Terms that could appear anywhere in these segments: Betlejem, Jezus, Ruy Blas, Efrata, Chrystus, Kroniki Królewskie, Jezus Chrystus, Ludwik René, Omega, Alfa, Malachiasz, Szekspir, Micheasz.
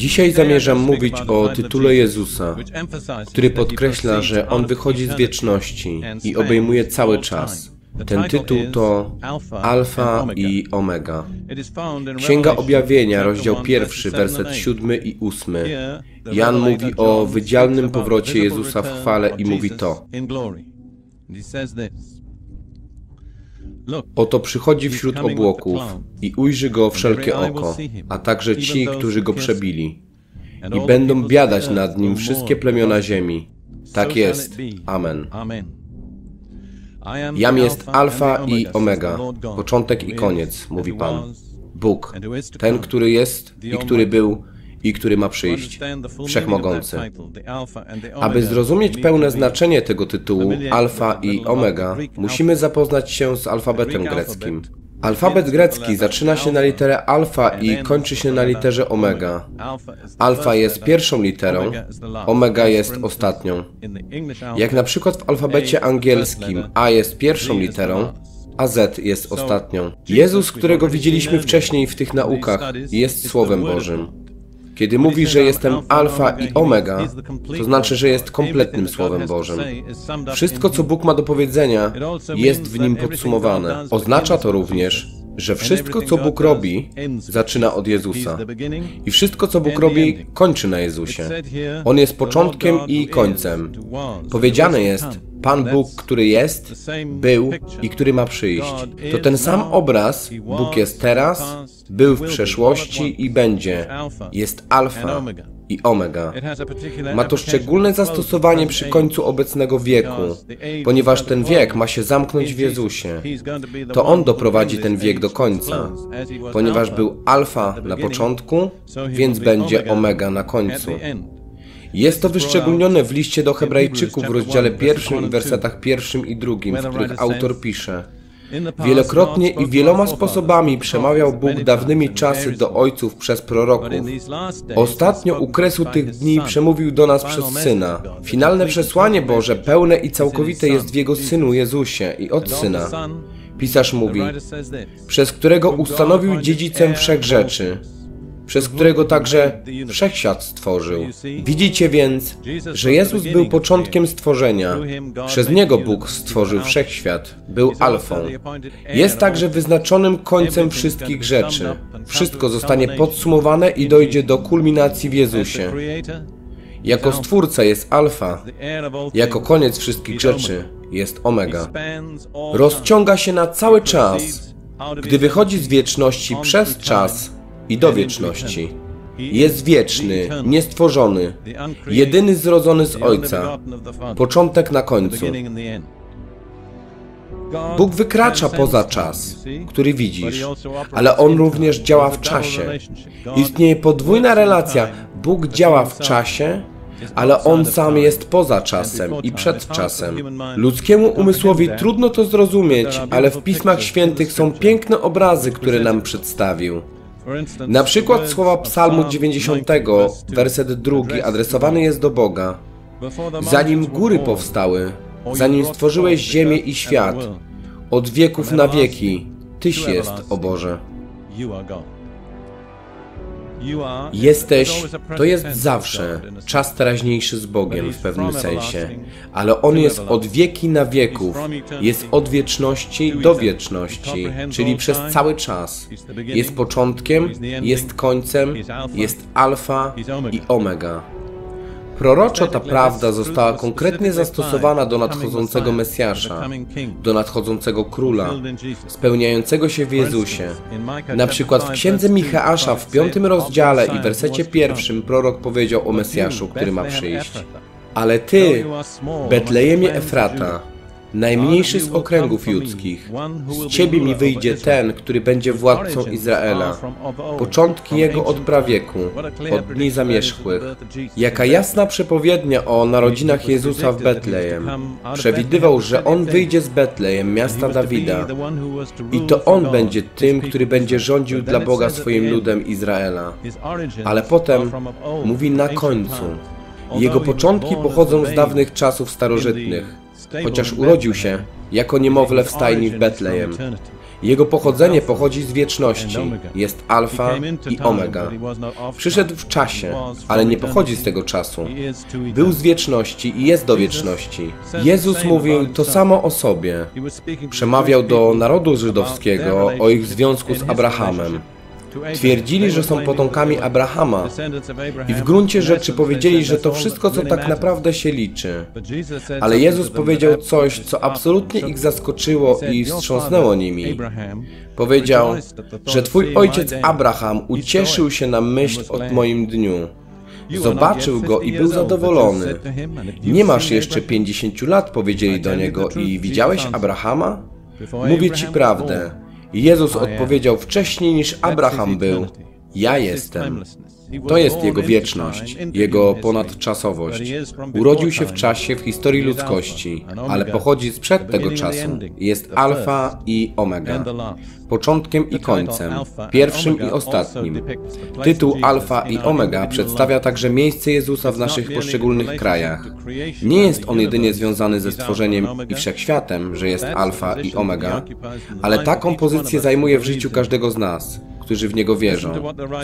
Dzisiaj zamierzam mówić o tytule Jezusa, który podkreśla, że On wychodzi z wieczności i obejmuje cały czas. Ten tytuł to Alfa i Omega. Księga Objawienia, rozdział 1, werset 7 i 8. Jan mówi o wydzielnym powrocie Jezusa w chwale i mówi to. Oto przychodzi wśród obłoków i ujrzy Go wszelkie oko, a także ci, którzy Go przebili. I będą biadać nad Nim wszystkie plemiona ziemi. Tak jest. Amen. Jam jest Alfa i Omega, początek i koniec, mówi Pan. Bóg, ten, który jest i który był i który ma przyjść, Wszechmogący. Aby zrozumieć pełne znaczenie tego tytułu, Alfa i Omega, musimy zapoznać się z alfabetem greckim. Alfabet grecki zaczyna się na literę alfa i kończy się na literze omega. Alfa jest pierwszą literą, omega jest ostatnią. Jak na przykład w alfabecie angielskim A jest pierwszą literą, a Z jest ostatnią. Jezus, którego widzieliśmy wcześniej w tych naukach, jest Słowem Bożym. Kiedy mówi, że jestem Alfa i Omega, to znaczy, że jest kompletnym Słowem Bożym. Wszystko, co Bóg ma do powiedzenia, jest w Nim podsumowane. Oznacza to również, że wszystko, co Bóg robi, zaczyna od Jezusa. I wszystko, co Bóg robi, kończy na Jezusie. On jest początkiem i końcem. Powiedziane jest, Pan Bóg, który jest, był i który ma przyjść. To ten sam obraz, Bóg jest teraz, był w przeszłości i będzie. Jest Alfa i Omega. Ma to szczególne zastosowanie przy końcu obecnego wieku, ponieważ ten wiek ma się zamknąć w Jezusie. To On doprowadzi ten wiek do końca. Ponieważ był Alfa na początku, więc będzie Omega na końcu. Jest to wyszczególnione w liście do Hebrajczyków w rozdziale 1 i wersetach 1 i 2, w których autor pisze: wielokrotnie i wieloma sposobami przemawiał Bóg dawnymi czasy do ojców przez proroków. Ostatnio u kresu tych dni przemówił do nas przez Syna. Finalne przesłanie Boże pełne i całkowite jest w Jego Synu Jezusie i od Syna. Pisarz mówi, przez którego ustanowił dziedzicem wszech rzeczy, przez którego także wszechświat stworzył. Widzicie więc, że Jezus był początkiem stworzenia. Przez Niego Bóg stworzył wszechświat, był alfą. Jest także wyznaczonym końcem wszystkich rzeczy. Wszystko zostanie podsumowane i dojdzie do kulminacji w Jezusie. Jako Stwórca jest alfa, jako koniec wszystkich rzeczy jest omega. Rozciąga się na cały czas, gdy wychodzi z wieczności przez czas i do wieczności. Jest wieczny, niestworzony, jedyny zrodzony z Ojca, początek na końcu. Bóg wykracza poza czas, który widzisz, ale On również działa w czasie. Istnieje podwójna relacja. Bóg działa w czasie, ale On sam jest poza czasem i przed czasem. Ludzkiemu umysłowi trudno to zrozumieć, ale w Pismach Świętych są piękne obrazy, które nam przedstawił. Na przykład słowa Psalmu 90, werset 2, adresowany jest do Boga. Zanim góry powstały, zanim stworzyłeś ziemię i świat, od wieków na wieki, Tyś jest, o Boże. Jesteś, to jest zawsze, czas teraźniejszy z Bogiem w pewnym sensie, ale On jest od wieki na wieków, jest od wieczności do wieczności, czyli przez cały czas. Jest początkiem, jest końcem, jest alfa i omega. Proroczo ta prawda została konkretnie zastosowana do nadchodzącego Mesjasza, do nadchodzącego Króla, spełniającego się w Jezusie. Na przykład w Księdze Micheasza w 5 rozdziale i wersecie 1 prorok powiedział o Mesjaszu, który ma przyjść. Ale Ty, Betlejemie Efrata, najmniejszy z okręgów judzkich, z Ciebie mi wyjdzie ten, który będzie władcą Izraela. Początki Jego od prawieku, od dni zamierzchłych. Jaka jasna przepowiednia o narodzinach Jezusa w Betlejem. Przewidywał, że On wyjdzie z Betlejem, miasta Dawida. I to On będzie tym, który będzie rządził dla Boga swoim ludem Izraela. Ale potem mówi na końcu. Jego początki pochodzą z dawnych czasów starożytnych, chociaż urodził się jako niemowlę w stajni w Betlejem. Jego pochodzenie pochodzi z wieczności, jest Alfa i Omega. Przyszedł w czasie, ale nie pochodzi z tego czasu. Był z wieczności i jest do wieczności. Jezus mówił to samo o sobie. Przemawiał do narodu żydowskiego o ich związku z Abrahamem. Twierdzili, że są potomkami Abrahama i w gruncie rzeczy powiedzieli, że to wszystko, co tak naprawdę się liczy. Ale Jezus powiedział coś, co absolutnie ich zaskoczyło i wstrząsnęło nimi. Powiedział, że Twój ojciec Abraham ucieszył się na myśl o moim dniu. Zobaczył go i był zadowolony. Nie masz jeszcze 50 lat, powiedzieli do niego, i widziałeś Abrahama? Mówię Ci prawdę. Jezus odpowiedział wcześniej niż Abraham był, ja jestem. To jest Jego wieczność, Jego ponadczasowość. Urodził się w czasie, w historii ludzkości, ale pochodzi sprzed tego czasu. Jest Alfa i Omega, początkiem i końcem, pierwszym i ostatnim. Tytuł Alfa i Omega przedstawia także miejsce Jezusa w naszych poszczególnych krajach. Nie jest On jedynie związany ze stworzeniem i wszechświatem, że jest Alfa i Omega, ale taką pozycję zajmuje w życiu każdego z nas, którzy w Niego wierzą.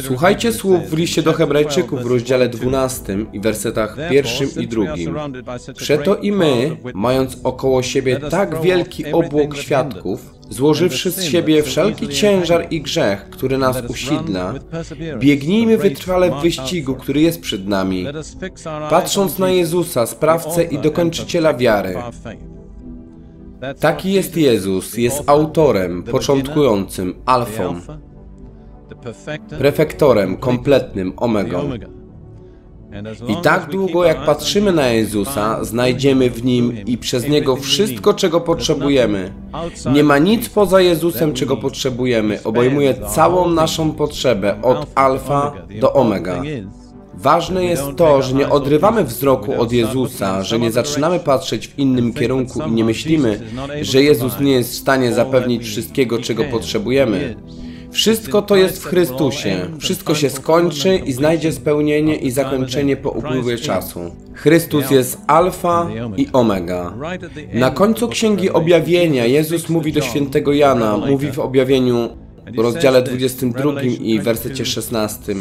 Słuchajcie słów w liście do Hebrajczyków w rozdziale 12 i wersetach 1 i 2. Przeto i my, mając około siebie tak wielki obłok świadków, złożywszy z siebie wszelki ciężar i grzech, który nas usidla, biegnijmy wytrwale w wyścigu, który jest przed nami, patrząc na Jezusa, sprawcę i dokończyciela wiary. Taki jest Jezus, jest autorem, początkującym, alfą, perfektorem, kompletnym, omegą. I tak długo, jak patrzymy na Jezusa, znajdziemy w Nim i przez Niego wszystko, czego potrzebujemy. Nie ma nic poza Jezusem, czego potrzebujemy. Obejmuje całą naszą potrzebę, od alfa do omega. Ważne jest to, że nie odrywamy wzroku od Jezusa, że nie zaczynamy patrzeć w innym kierunku i nie myślimy, że Jezus nie jest w stanie zapewnić wszystkiego, czego potrzebujemy. Wszystko to jest w Chrystusie. Wszystko się skończy i znajdzie spełnienie i zakończenie po upływie czasu. Chrystus jest Alfa i Omega. Na końcu Księgi Objawienia Jezus mówi do świętego Jana, mówi w Objawieniu w rozdziale 22 i wersecie 16.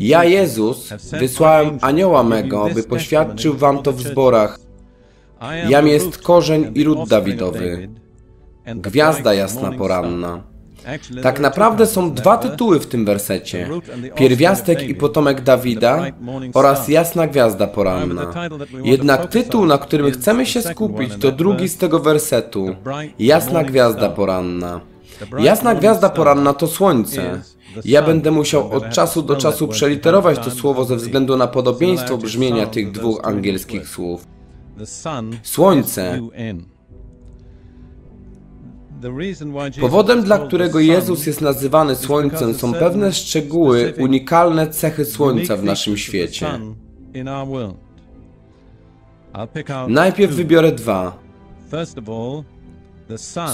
Ja, Jezus, wysłałem anioła mego, by poświadczył wam to w zborach. Jam jest korzeń i ród Dawidowy, gwiazda jasna poranna. Tak naprawdę są dwa tytuły w tym wersecie. Pierwiastek i potomek Dawida oraz jasna gwiazda poranna. Jednak tytuł, na którym chcemy się skupić, to drugi z tego wersetu. Jasna gwiazda poranna. Jasna gwiazda poranna to słońce. Ja będę musiał od czasu do czasu przeliterować to słowo ze względu na podobieństwo brzmienia tych dwóch angielskich słów. Słońce. Powodem, dla którego Jezus jest nazywany Słońcem, są pewne szczegóły, unikalne cechy Słońca w naszym świecie. Najpierw wybiorę dwa.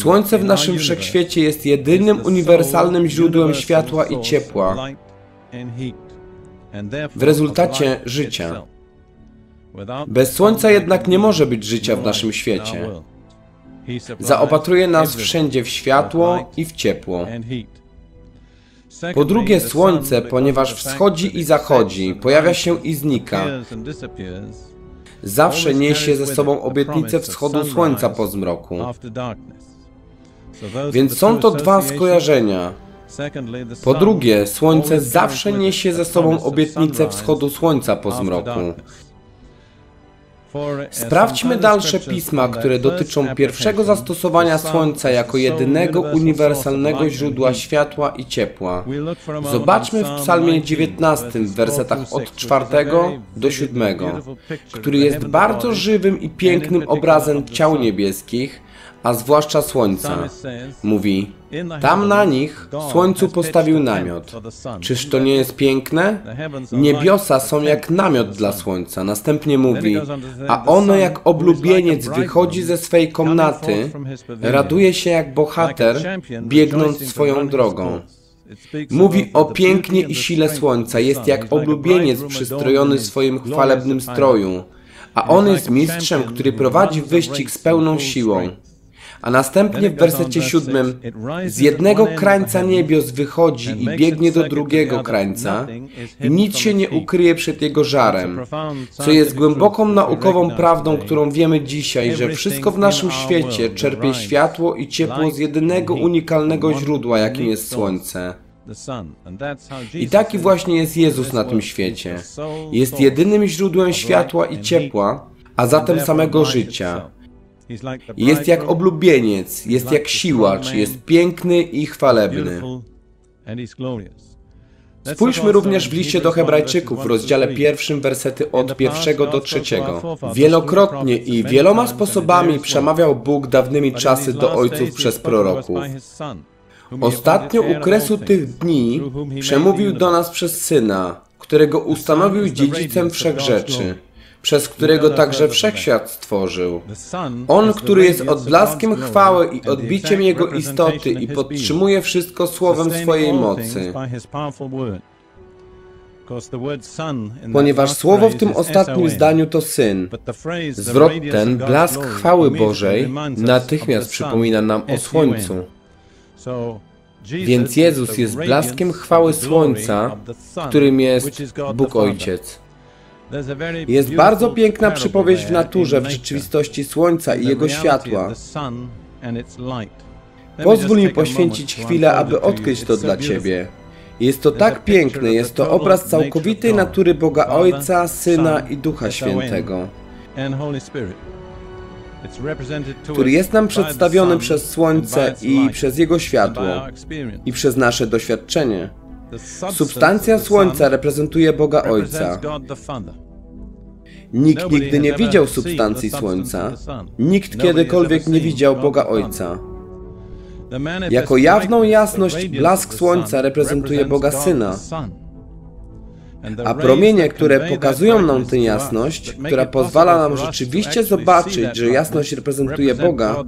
Słońce w naszym wszechświecie jest jedynym uniwersalnym źródłem światła i ciepła, w rezultacie życia. Bez Słońca jednak nie może być życia w naszym świecie. Zaopatruje nas wszędzie w światło i w ciepło. Po drugie, słońce, ponieważ wschodzi i zachodzi, pojawia się i znika, zawsze niesie ze sobą obietnicę wschodu słońca po zmroku. Więc są to dwa skojarzenia. Po drugie, słońce zawsze niesie ze sobą obietnicę wschodu słońca po zmroku. Sprawdźmy dalsze pisma, które dotyczą pierwszego zastosowania Słońca jako jedynego uniwersalnego źródła światła i ciepła. Zobaczmy w Psalmie 19, w wersetach od 4 do 7, który jest bardzo żywym i pięknym obrazem ciał niebieskich, a zwłaszcza Słońca. Mówi, tam na nich Słońcu postawił namiot. Czyż to nie jest piękne? Niebiosa są jak namiot dla Słońca. Następnie mówi, a ono jak oblubieniec wychodzi ze swej komnaty, raduje się jak bohater, biegnąc swoją drogą. Mówi o pięknie i sile Słońca, jest jak oblubieniec przystrojony w swoim chwalebnym stroju, a on jest mistrzem, który prowadzi wyścig z pełną siłą. A następnie w wersecie 7 z jednego krańca niebios wychodzi i biegnie do drugiego krańca i nic się nie ukryje przed jego żarem, co jest głęboką naukową prawdą, którą wiemy dzisiaj, że wszystko w naszym świecie czerpie światło i ciepło z jedynego unikalnego źródła, jakim jest Słońce. I taki właśnie jest Jezus na tym świecie. Jest jedynym źródłem światła i ciepła, a zatem samego życia. Jest jak oblubieniec, jest jak siłacz, jest piękny i chwalebny. Spójrzmy również w liście do Hebrajczyków w rozdziale 1, wersety od 1 do 3. Wielokrotnie i wieloma sposobami przemawiał Bóg dawnymi czasy do ojców przez proroków. Ostatnio u kresu tych dni przemówił do nas przez Syna, którego ustanowił dziedzicem wszechrzeczy, przez którego także wszechświat stworzył. On, który jest odblaskiem chwały i odbiciem Jego istoty i podtrzymuje wszystko słowem swojej mocy. Ponieważ słowo w tym ostatnim zdaniu to Syn, zwrot ten, blask chwały Bożej, natychmiast przypomina nam o Słońcu. Więc Jezus jest blaskiem chwały Słońca, którym jest Bóg Ojciec. Jest bardzo piękna przypowieść w naturze, w rzeczywistości Słońca i jego światła. Pozwól mi poświęcić chwilę, aby odkryć to dla Ciebie. Jest to tak piękne, jest to obraz całkowitej natury Boga Ojca, Syna i Ducha Świętego, który jest nam przedstawiony przez Słońce i przez Jego światło i przez nasze doświadczenie. Substancja Słońca reprezentuje Boga Ojca. Nikt nigdy nie widział substancji Słońca. Nikt kiedykolwiek nie widział Boga Ojca. Jako jawną jasność blask Słońca reprezentuje Boga Syna. A promienie, które pokazują nam tę jasność, która pozwala nam rzeczywiście zobaczyć, że jasność reprezentuje Boga,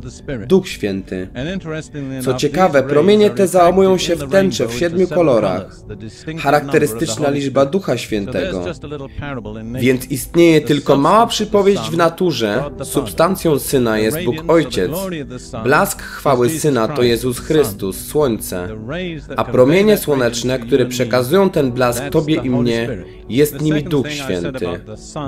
Duch Święty. Co ciekawe, promienie te załamują się w tęczę w 7 kolorach. Charakterystyczna liczba Ducha Świętego. Więc istnieje tylko mała przypowieść w naturze. Substancją Syna jest Bóg Ojciec. Blask chwały Syna to Jezus Chrystus, Słońce. A promienie słoneczne, które przekazują ten blask Tobie i mnie, jest nimi Duch Święty.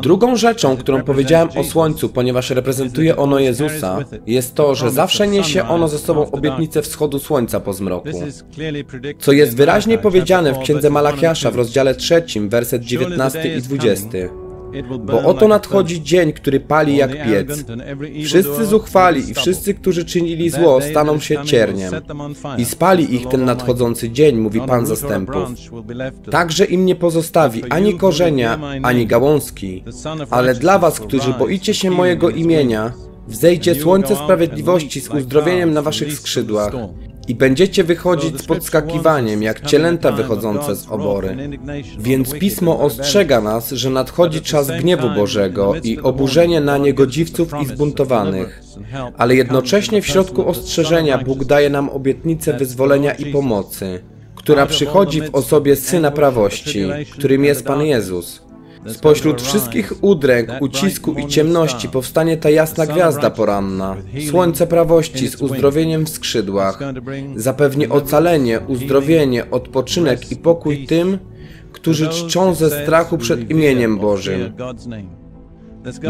Drugą rzeczą, którą powiedziałem o Słońcu, ponieważ reprezentuje ono Jezusa, jest to, że zawsze niesie ono ze sobą obietnicę wschodu Słońca po zmroku. Co jest wyraźnie powiedziane w Księdze Malachiasza w rozdziale 3, werset 19 i 20. Bo oto nadchodzi dzień, który pali jak piec. Wszyscy zuchwali i wszyscy, którzy czynili zło, staną się cierniem. I spali ich ten nadchodzący dzień, mówi Pan zastępów. Także im nie pozostawi ani korzenia, ani gałązki. Ale dla was, którzy boicie się mojego imienia, wzejdzie słońce sprawiedliwości z uzdrowieniem na waszych skrzydłach. I będziecie wychodzić z podskakiwaniem, jak cielęta wychodzące z obory. Więc Pismo ostrzega nas, że nadchodzi czas gniewu Bożego i oburzenie na niegodziwców i zbuntowanych. Ale jednocześnie w środku ostrzeżenia Bóg daje nam obietnicę wyzwolenia i pomocy, która przychodzi w osobie Syna Prawości, którym jest Pan Jezus. Spośród wszystkich udręk, ucisku i ciemności powstanie ta jasna gwiazda poranna, Słońce Prawości z uzdrowieniem w skrzydłach. Zapewni ocalenie, uzdrowienie, odpoczynek i pokój tym, którzy czczą ze strachu przed imieniem Bożym.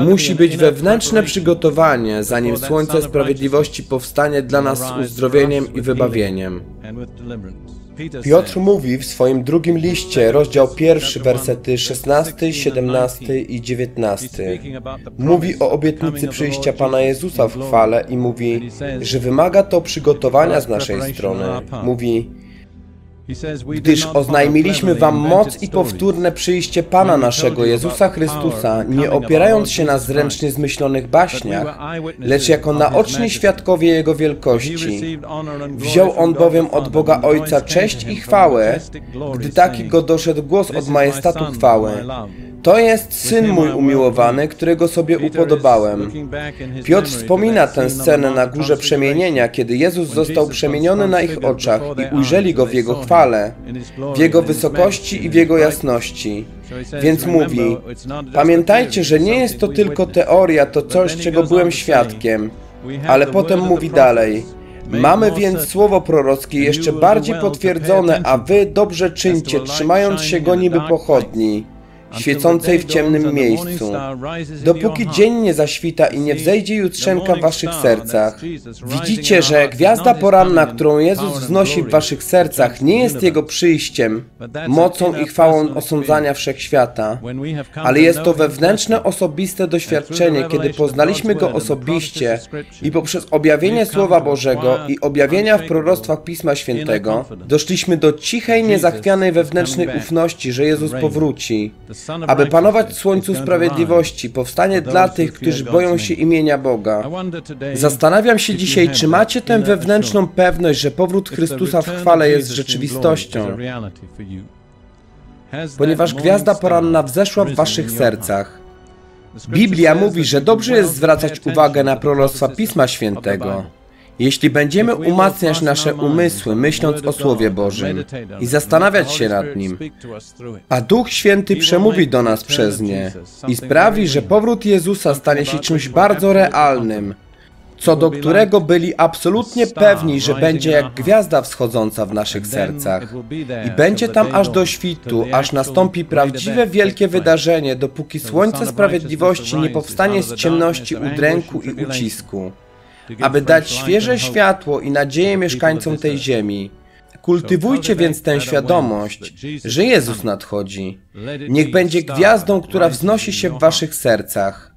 Musi być wewnętrzne przygotowanie, zanim Słońce Sprawiedliwości powstanie dla nas z uzdrowieniem i wybawieniem. Piotr mówi w swoim drugim liście, rozdział 1, wersety 16, 17 i 19. Mówi o obietnicy przyjścia Pana Jezusa w chwale i mówi, że wymaga to przygotowania z naszej strony. Mówi, gdyż oznajmiliśmy wam moc i powtórne przyjście Pana naszego Jezusa Chrystusa, nie opierając się na zręcznie zmyślonych baśniach, lecz jako naoczni świadkowie Jego wielkości. Wziął On bowiem od Boga Ojca cześć i chwałę, gdy taki go doszedł głos od majestatu chwały. To jest Syn mój umiłowany, którego sobie upodobałem. Piotr wspomina tę scenę na Górze Przemienienia, kiedy Jezus został przemieniony na ich oczach i ujrzeli Go w Jego chwale, w Jego wysokości i w Jego jasności. Więc mówi, pamiętajcie, że nie jest to tylko teoria, to coś, czego byłem świadkiem. Ale potem mówi dalej: mamy więc słowo prorockie jeszcze bardziej potwierdzone, a wy dobrze czyńcie, trzymając się go niby pochodni, świecącej w ciemnym miejscu, dopóki dzień nie zaświta i nie wzejdzie jutrzenka w waszych sercach. Widzicie, że gwiazda poranna, którą Jezus wznosi w waszych sercach, nie jest Jego przyjściem, mocą i chwałą osądzania wszechświata, ale jest to wewnętrzne, osobiste doświadczenie, kiedy poznaliśmy Go osobiście i poprzez objawienie Słowa Bożego i objawienia w proroctwach Pisma Świętego doszliśmy do cichej, niezachwianej wewnętrznej ufności, że Jezus powróci, aby panować w słońcu sprawiedliwości, powstanie dla tych, którzy boją się imienia Boga. Zastanawiam się dzisiaj, czy macie tę wewnętrzną pewność, że powrót Chrystusa w chwale jest rzeczywistością, ponieważ gwiazda poranna wzeszła w waszych sercach. Biblia mówi, że dobrze jest zwracać uwagę na proroctwa Pisma Świętego. Jeśli będziemy umacniać nasze umysły, myśląc o Słowie Bożym i zastanawiać się nad nim, a Duch Święty przemówi do nas przez nie i sprawi, że powrót Jezusa stanie się czymś bardzo realnym, co do którego byli absolutnie pewni, że będzie jak gwiazda wschodząca w naszych sercach i będzie tam aż do świtu, aż nastąpi prawdziwe wielkie wydarzenie, dopóki słońce sprawiedliwości nie powstanie z ciemności udręku i ucisku, aby dać świeże światło i nadzieję mieszkańcom tej ziemi. Kultywujcie więc tę świadomość, że Jezus nadchodzi. Niech będzie gwiazdą, która wznosi się w waszych sercach.